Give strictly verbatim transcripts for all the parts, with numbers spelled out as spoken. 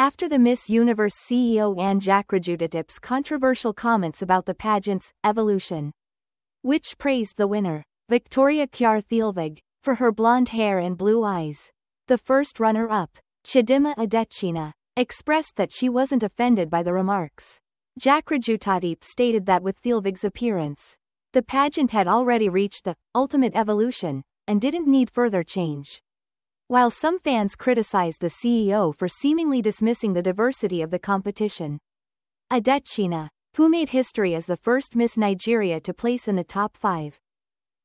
After the Miss Universe C E O Anne Jakrajutatip's controversial comments about the pageant's evolution, which praised the winner, Victoria Kjaer Theilvig, for her blonde hair and blue eyes, the first runner-up, Chidimma Adetshina, expressed that she wasn't offended by the remarks. Jakrajutatip stated that with Theilvig's appearance, the pageant had already reached the ultimate evolution and didn't need further change. While some fans criticized the C E O for seemingly dismissing the diversity of the competition, Adetshina, who made history as the first Miss Nigeria to place in the top five,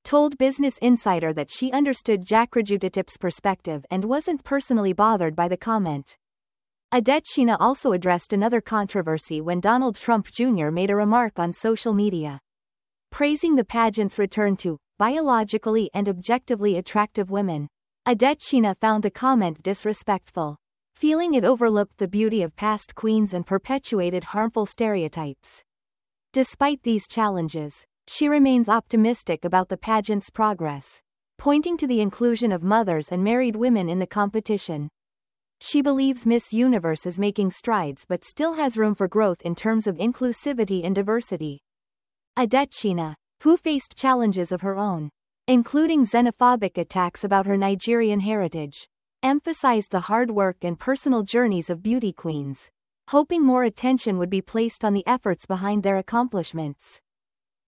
told Business Insider that she understood Jakrajutatip's perspective and wasn't personally bothered by the comment. Adetshina also addressed another controversy when Donald Trump Junior made a remark on social media, praising the pageant's return to biologically and objectively attractive women. Adetshina found the comment disrespectful, feeling it overlooked the beauty of past queens and perpetuated harmful stereotypes. Despite these challenges, she remains optimistic about the pageant's progress, pointing to the inclusion of mothers and married women in the competition. She believes Miss Universe is making strides but still has room for growth in terms of inclusivity and diversity. Adetshina, who faced challenges of her own, including xenophobic attacks about her Nigerian heritage, emphasized the hard work and personal journeys of beauty queens, hoping more attention would be placed on the efforts behind their accomplishments.